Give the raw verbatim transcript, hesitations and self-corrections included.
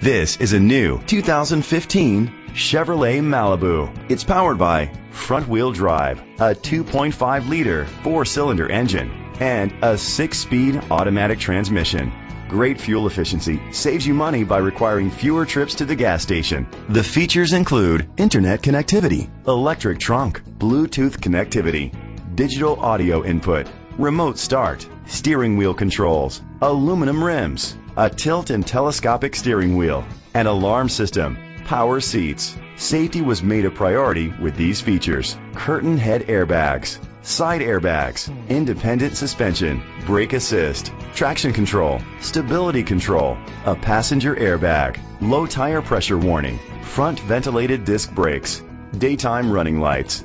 This is a new two thousand fifteen Chevrolet Malibu. It's powered by front-wheel drive, a two point five liter four-cylinder engine, and a six-speed automatic transmission. Great fuel efficiency saves you money by requiring fewer trips to the gas station. The features include internet connectivity, electric trunk, Bluetooth connectivity, digital audio input, remote start, steering wheel controls, aluminum rims, a tilt and telescopic steering wheel, an alarm system, power seats. Safety was made a priority with these features: curtain head airbags, side airbags, independent suspension, brake assist, traction control, stability control, a passenger airbag, low tire pressure warning, front ventilated disc brakes, daytime running lights.